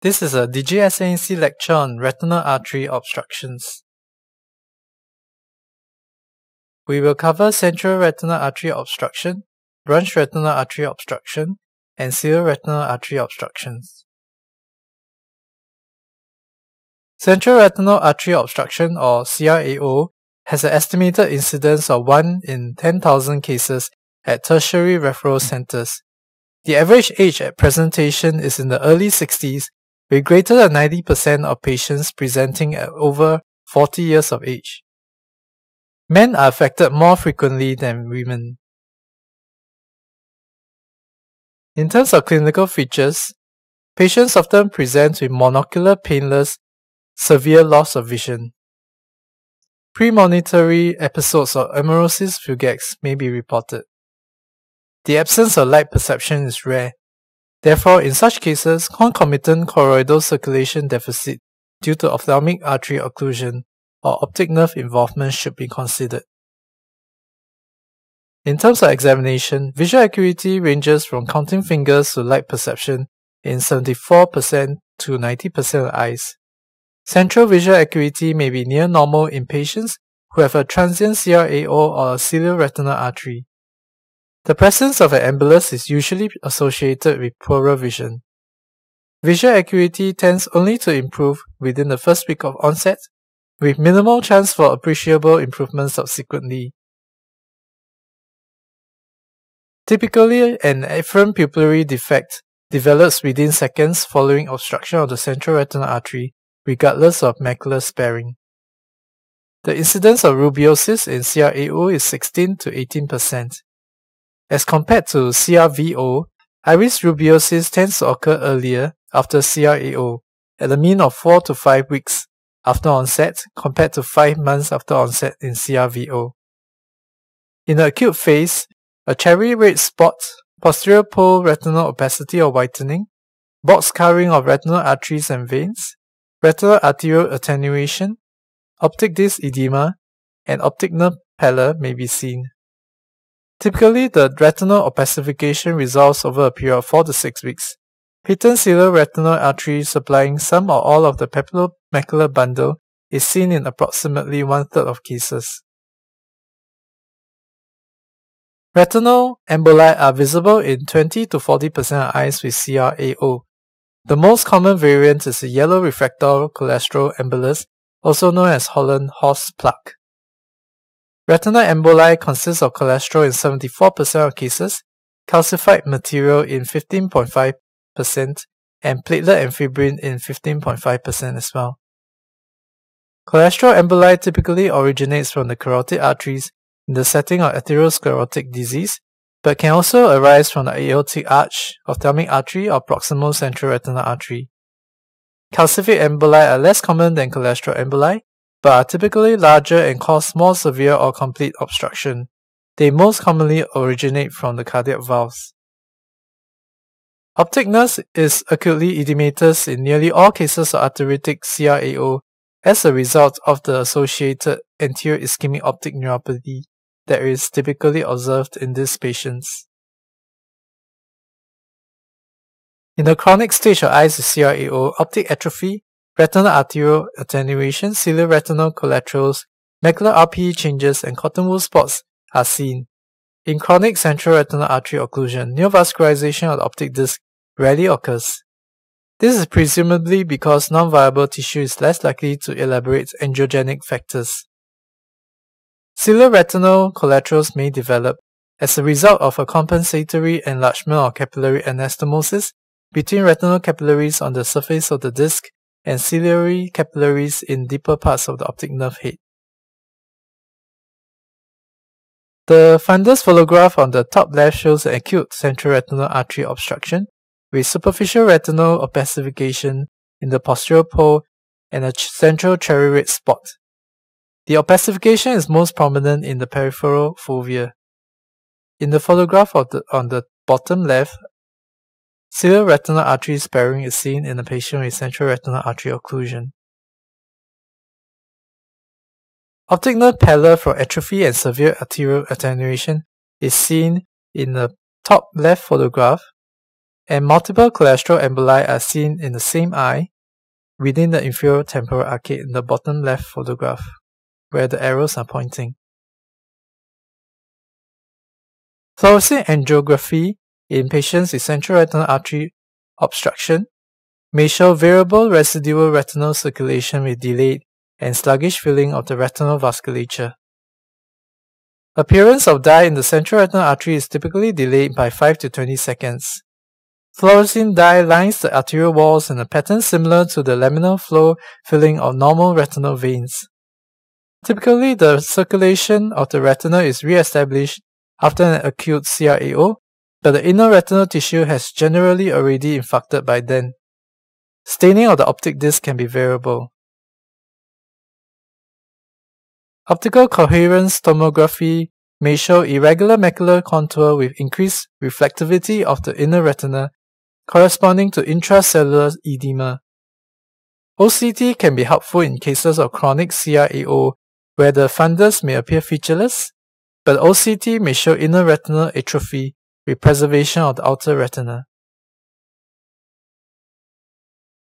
This is a DGSNC lecture on retinal artery obstructions. We will cover central retinal artery obstruction, branch retinal artery obstruction, and serial retinal artery obstructions. Central retinal artery obstruction, or CRAO, has an estimated incidence of 1 in 10,000 cases at tertiary referral centers. The average age at presentation is in the early 60s, with greater than 90% of patients presenting at over 40 years of age. Men are affected more frequently than women. In terms of clinical features, patients often present with monocular painless, severe loss of vision. Premonitory episodes of amaurosis fugax may be reported. The absence of light perception is rare. Therefore, in such cases, concomitant choroidal circulation deficit due to ophthalmic artery occlusion or optic nerve involvement should be considered. In terms of examination, visual acuity ranges from counting fingers to light perception in 74% to 90% of eyes. Central visual acuity may be near normal in patients who have a transient CRAO or a ciliary retinal artery. The presence of an embolus is usually associated with poorer vision. Visual acuity tends only to improve within the first week of onset, with minimal chance for appreciable improvement subsequently. Typically, an afferent pupillary defect develops within seconds following obstruction of the central retinal artery, regardless of macular sparing. The incidence of rubiosis in CRAO is 16 to 18%. As compared to CRVO, iris rubiosis tends to occur earlier after CRAO, at a mean of 4 to 5 weeks after onset compared to 5 months after onset in CRVO. In the acute phase, a cherry red spot, posterior pole retinal opacity or whitening, box scarring of retinal arteries and veins, retinal arterial attenuation, optic disc edema, and optic nerve pallor may be seen. Typically, the retinal opacification resolves over a period of 4 to 6 weeks. Patent ciliary retinal artery supplying some or all of the papillomacular bundle is seen in approximately 1/3 of cases. Retinal emboli are visible in 20 to 40% of eyes with CRAO. The most common variant is the yellow refractory cholesterol embolus, also known as Holland horse plaque. Retinal emboli consists of cholesterol in 74% of cases, calcified material in 15.5%, and platelet and fibrin in 15.5% as well. Cholesterol emboli typically originates from the carotid arteries in the setting of atherosclerotic disease, but can also arise from the aortic arch, ophthalmic artery, or proximal central retinal artery. Calcific emboli are less common than cholesterol emboli, but are typically larger and cause more severe or complete obstruction. They most commonly originate from the cardiac valves. Optic nerve is acutely edematous in nearly all cases of arteritic CRAO as a result of the associated anterior ischemic optic neuropathy that is typically observed in these patients. In the chronic stage of eyes with CRAO, optic atrophy, retinal arterial attenuation, ciliary retinal collaterals, macular RPE changes, and cotton wool spots are seen. In chronic central retinal artery occlusion, neovascularization of the optic disc rarely occurs. This is presumably because non-viable tissue is less likely to elaborate angiogenic factors. Ciliary retinal collaterals may develop as a result of a compensatory enlargement or capillary anastomosis between retinal capillaries on the surface of the disc and ciliary capillaries in deeper parts of the optic nerve head. The fundus photograph on the top left shows an acute central retinal artery obstruction with superficial retinal opacification in the posterior pole and a central cherry red spot. The opacification is most prominent in the peripheral fovea. In the photograph on the bottom left, ciliary retinal artery sparing is seen in a patient with central retinal artery occlusion. Optic nerve pallor from atrophy and severe arterial attenuation is seen in the top left photograph, and multiple cholesterol emboli are seen in the same eye within the inferior temporal arcade in the bottom left photograph, where the arrows are pointing. Thoracic angiography in patients with central retinal artery obstruction may show variable residual retinal circulation with delayed and sluggish filling of the retinal vasculature. Appearance of dye in the central retinal artery is typically delayed by 5 to 20 seconds. Fluorescein dye lines the arterial walls in a pattern similar to the laminar flow filling of normal retinal veins. Typically, the circulation of the retina is re-established after an acute CRAO, but the inner retinal tissue has generally already infarcted by then. Staining of the optic disc can be variable. Optical coherence tomography may show irregular macular contour with increased reflectivity of the inner retina, corresponding to intracellular edema. OCT can be helpful in cases of chronic CRAO, where the fundus may appear featureless, but OCT may show inner retinal atrophy with preservation of the outer retina.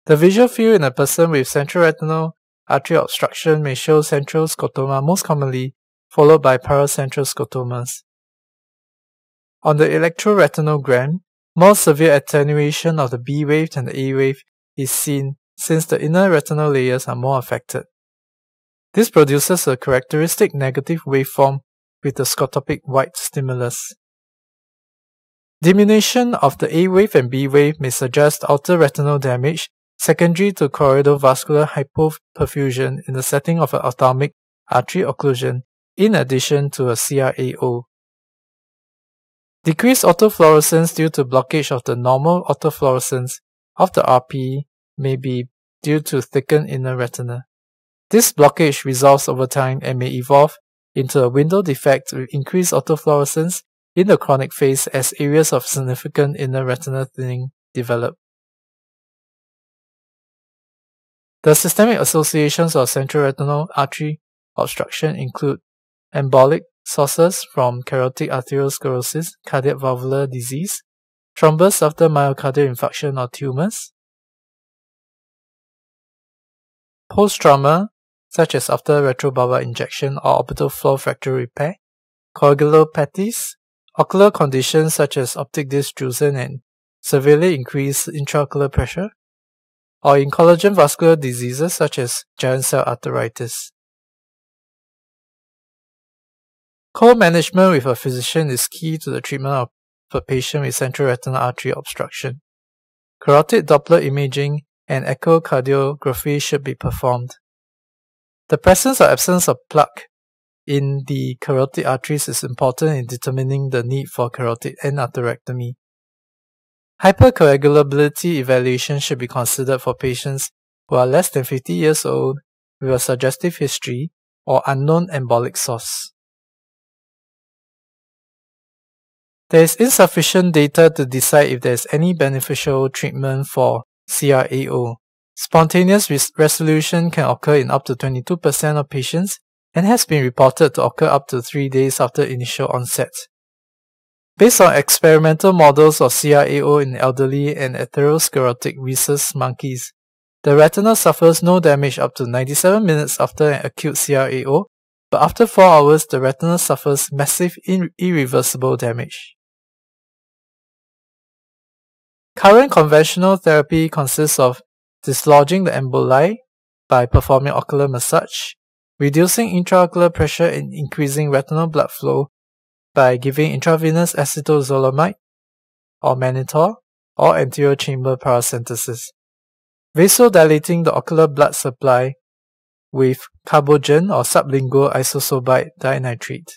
The visual field in a person with central retinal artery obstruction may show central scotoma most commonly, followed by paracentral scotomas. On the electroretinogram, more severe attenuation of the B wave than the A wave is seen since the inner retinal layers are more affected. This produces a characteristic negative waveform with the scotopic white stimulus. Diminution of the A wave and B wave may suggest outer retinal damage secondary to choroidovascular hypoperfusion in the setting of an ophthalmic artery occlusion, in addition to a CRAO. Decreased autofluorescence due to blockage of the normal autofluorescence of the RPE may be due to thickened inner retina. This blockage resolves over time and may evolve into a window defect with increased autofluorescence in the chronic phase as areas of significant inner retinal thinning develop. The systemic associations of central retinal artery obstruction include embolic sources from carotid arteriosclerosis, cardiac valvular disease, thrombus after myocardial infarction or tumors, post-trauma such as after retrobulbar injection or orbital floor fracture repair, coagulopathies, ocular conditions such as optic disc drusen and severely increased intraocular pressure, or in collagen vascular diseases such as giant cell arteritis. Co-management with a physician is key to the treatment of a patient with central retinal artery obstruction. Carotid Doppler imaging and echocardiography should be performed. The presence or absence of plaque in the carotid arteries is important in determining the need for carotid endarterectomy. Hypercoagulability evaluation should be considered for patients who are less than 50 years old with a suggestive history or unknown embolic source. There is insufficient data to decide if there is any beneficial treatment for CRAO. Spontaneous resolution can occur in up to 22% of patients and has been reported to occur up to 3 days after initial onset. Based on experimental models of CRAO in elderly and atherosclerotic rhesus monkeys, the retina suffers no damage up to 97 minutes after an acute CRAO, but after 4 hours the retina suffers massive irreversible damage. Current conventional therapy consists of dislodging the emboli by performing ocular massage, reducing intraocular pressure and increasing retinal blood flow by giving intravenous acetazolamide or mannitol or anterior chamber paracentesis, vasodilating the ocular blood supply with carbogen or sublingual isosorbide dinitrate.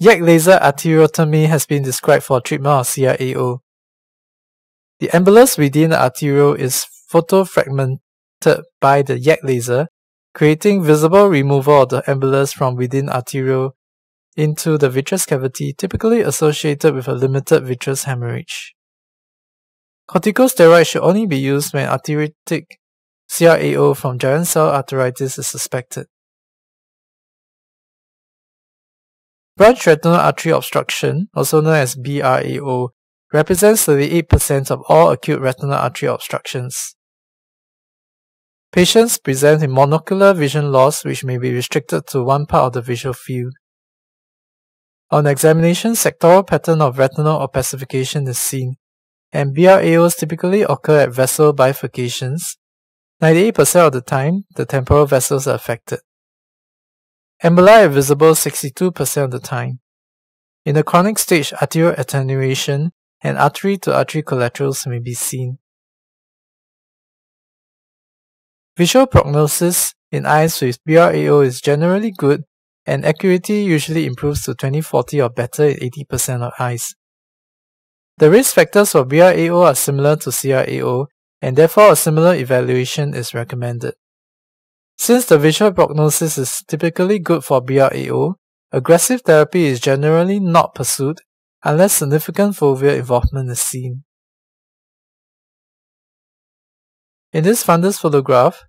YAG laser arteriotomy has been described for treatment of CRAO. The embolus within the arteriole is photofragmented by the YAG laser, creating visible removal of the embolus from within arteriole into the vitreous cavity, typically associated with a limited vitreous hemorrhage. Corticosteroids should only be used when arteritic CRAO from giant cell arteritis is suspected. Branch retinal artery obstruction, also known as BRAO, represents 38% of all acute retinal artery obstructions. Patients present with monocular vision loss, which may be restricted to one part of the visual field. On examination, sectoral pattern of retinal opacification is seen, and BRAOs typically occur at vessel bifurcations. 98% of the time, the temporal vessels are affected. Emboli are visible 62% of the time. In the chronic stage, arterial attenuation and artery-to-artery collaterals may be seen. Visual prognosis in eyes with BRAO is generally good, and acuity usually improves to 20/40 or better in 80% of eyes. The risk factors for BRAO are similar to CRAO, and therefore a similar evaluation is recommended. Since the visual prognosis is typically good for BRAO, aggressive therapy is generally not pursued unless significant foveal involvement is seen. In this fundus photograph,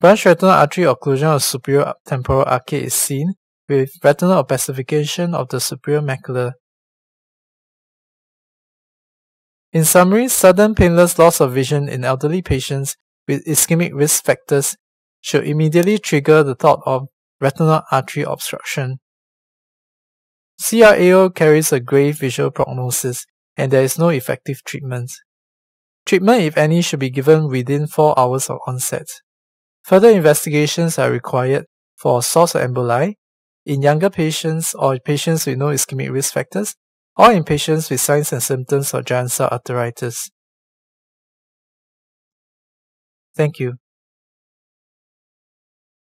branch retinal artery occlusion of superior temporal arcade is seen with retinal opacification of the superior macula. In summary, sudden painless loss of vision in elderly patients with ischemic risk factors should immediately trigger the thought of retinal artery obstruction. CRAO carries a grave visual prognosis, and there is no effective treatment. Treatment, if any, should be given within 4 hours of onset. Further investigations are required for source of emboli in younger patients or patients with no ischemic risk factors, or in patients with signs and symptoms of giant cell arteritis. Thank you.